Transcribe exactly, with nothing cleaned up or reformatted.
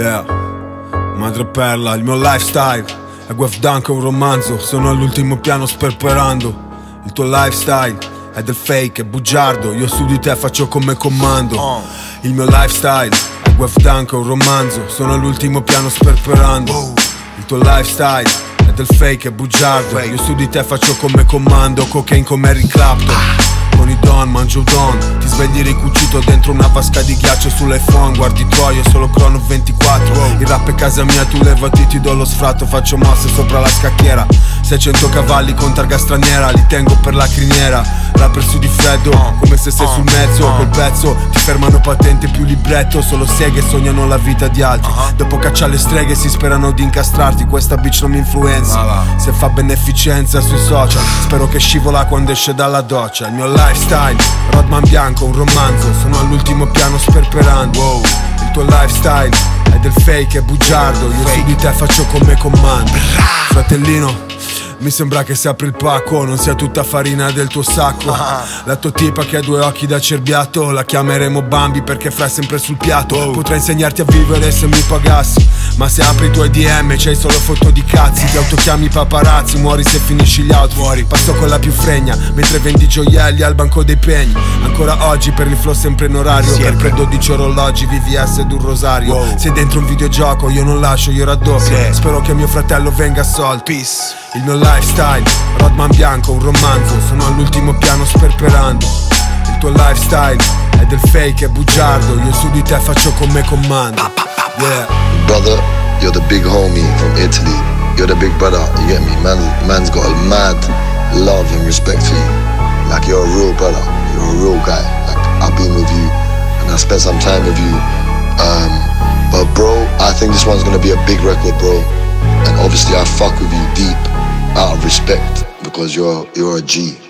Yeah, madreperla, il mio lifestyle è Guelph Dunk, un romanzo. Sono all'ultimo piano sperperando. Il tuo lifestyle è del fake, è bugiardo. Io su di te faccio come comando. Il mio lifestyle è Guelph Dunk, un romanzo. Sono all'ultimo piano sperperando. Il tuo lifestyle è del fake, è bugiardo. Io su di te faccio come comando. Cocaine come Eric Clapton. Con i don, mangio don, ti svegli ricucito dentro una vasca di ghiaccio sull'iPhone. Guardi Troia, solo crono ventiquattro. Il rap è casa mia, tu levati, ti do lo sfratto. Faccio mosse sopra la scacchiera. Seicento cavalli con targa straniera, li tengo per la criniera. Rapper su di freddo, come se sei sul mezzo. Col pezzo, ti fermano patente più libretto. Solo seghe sognano la vita di altri. Dopo caccia le streghe, si sperano di incastrarti. Questa bitch non mi influenza, se fa beneficenza sui social. Spero che scivola quando esce dalla doccia. Il mio lifestyle, Rodman bianco, un romanzo. Sono all'ultimo piano sperperando. Wow. Il tuo lifestyle è del fake, è bugiardo. Io fake. Su di te faccio come comando. Fratellino, mi sembra che si apri il pacco, non sia tutta farina del tuo sacco. La tua tipa che ha due occhi da cerbiato, la chiameremo Bambi perché fra sempre sul piatto. Potrei insegnarti a vivere se mi pagassi, ma se apri i tuoi D M c'hai solo foto di cazzi. Ti autochiami paparazzi, muori se finisci gli out. Fuori passo con la più fregna, mentre vendi gioielli al banco dei pegni. Ancora oggi per il flow sempre in orario, sempre dodici orologi, V V S ed un rosario. Wow. Sei dentro un videogioco, io non lascio, io raddoppio. Sì. Spero che mio fratello venga assolto. Peace. Il mio lifestyle, Rodman bianco, un romanzo. Sono all'ultimo piano sperperando. Il tuo lifestyle è del fake, è bugiardo. Io su di te faccio come comando. Yeah. Brother, you're the big homie from Italy. You're the big brother, you get me? Man, man's got a mad love and respect for you. Like you're a real brother, you're a real guy. Like I've been with you and I spent some time with you. Um, but bro, I think this one's gonna be a big record, bro. And obviously I fuck with you deep. Out of respect, because you're you're a G.